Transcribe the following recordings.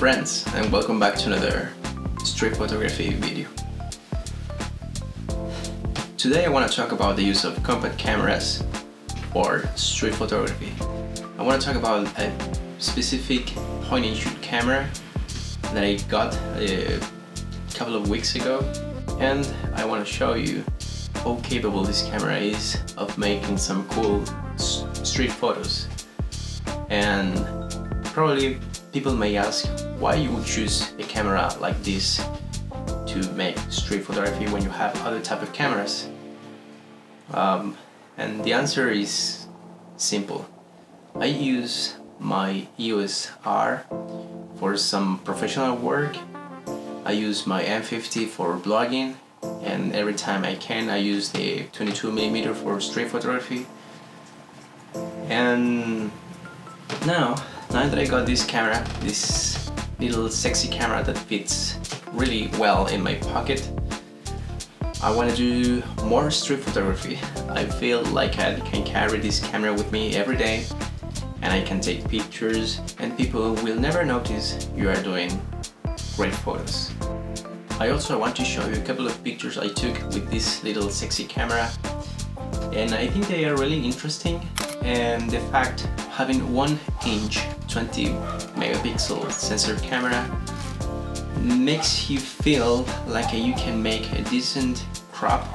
friends, and welcome back to another street photography video. Today I want to talk about the use of compact cameras for street photography. I want to talk about a specific point-and-shoot camera that I got a couple of weeks ago, and I want to show you how capable this camera is of making some cool street photos. And probably people may ask why you would choose a camera like this to make street photography when you have other type of cameras. And the answer is simple. I use my EOS R for some professional work. I use my M50 for blogging, and every time I can I use the 22mm for street photography. And now that I got this camera, this little sexy camera that fits really well in my pocket, I want to do more street photography. I feel like I can carry this camera with me every day, and I can take pictures, and people will never notice you are doing great photos. I also want to show you a couple of pictures I took with this little sexy camera, and I think they are really interesting. And the fact having 1-inch 20 megapixel sensor camera makes you feel like you can make a decent crop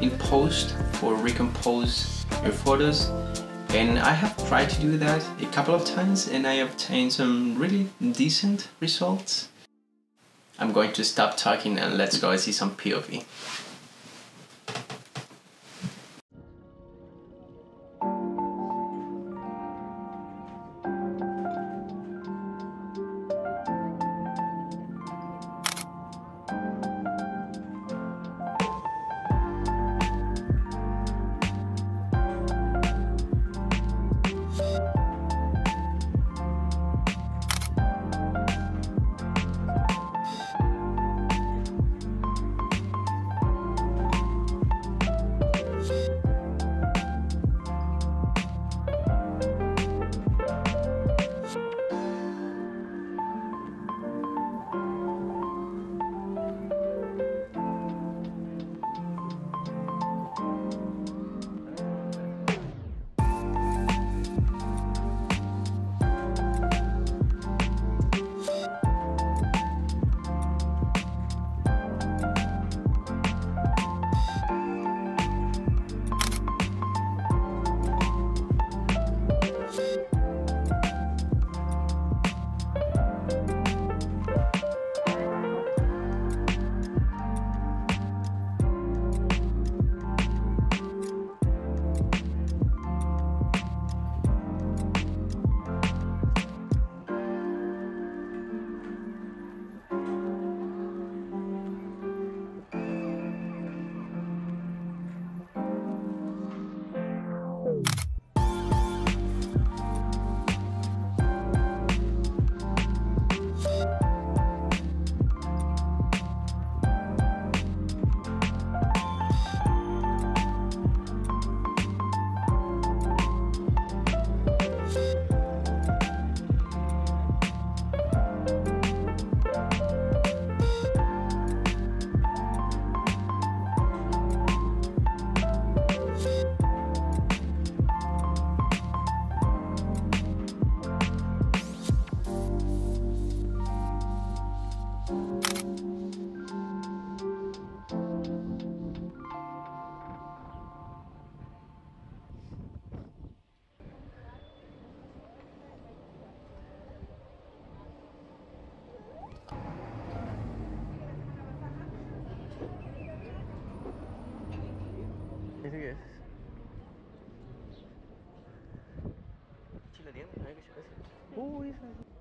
in post for recompose your photos, and I have tried to do that a couple of times and I obtained some really decent results. I'm going to stop talking and let's go and see some POV. Who is that?